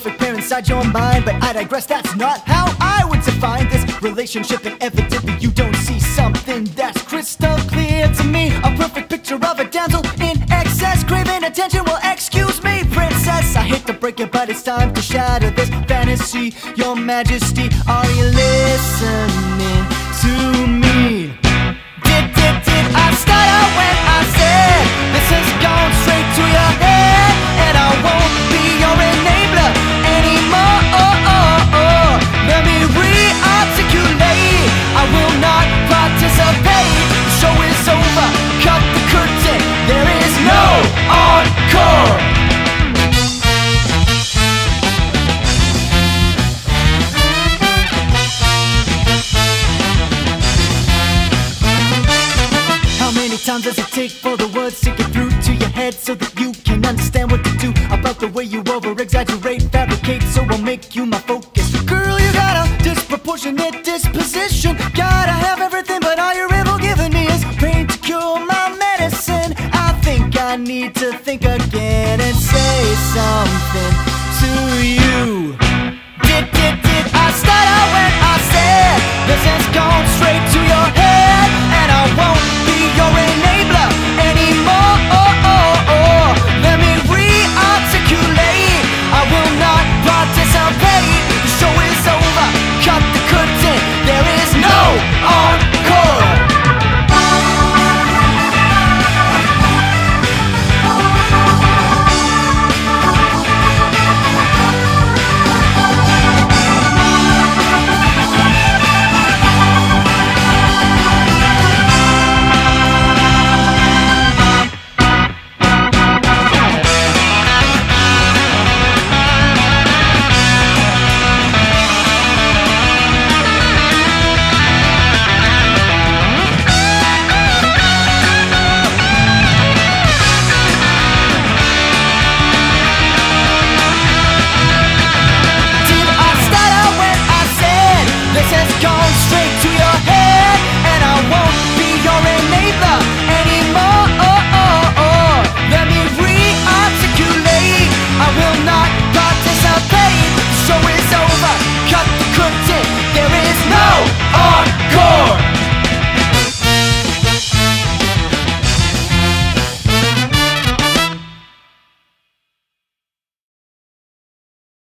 perfect parents inside your mind. But I digress, that's not how I would define this relationship. And evidently you don't see something that's crystal clear to me. A perfect picture of a damsel in excess, craving attention. Well, excuse me, princess, I hate to break it, but it's time to shatter this fantasy. Your Majesty, are you listening to me? Did I stutter when I said this is going straight to your head? And I won't be your enabler anymore. Let me re-articulate. I will not participate. The show is over, cut the curtain. There is no encore. How many times does it take for the words to get through to your head so that you can understand what to do about the way you over-exaggerate, fabricate, so I'll make you my focus. Girl, you got a disproportionate disposition. Gotta have everything, but all you're ever giving me is pain to cure my medicine. I think I need to think again and say something to you.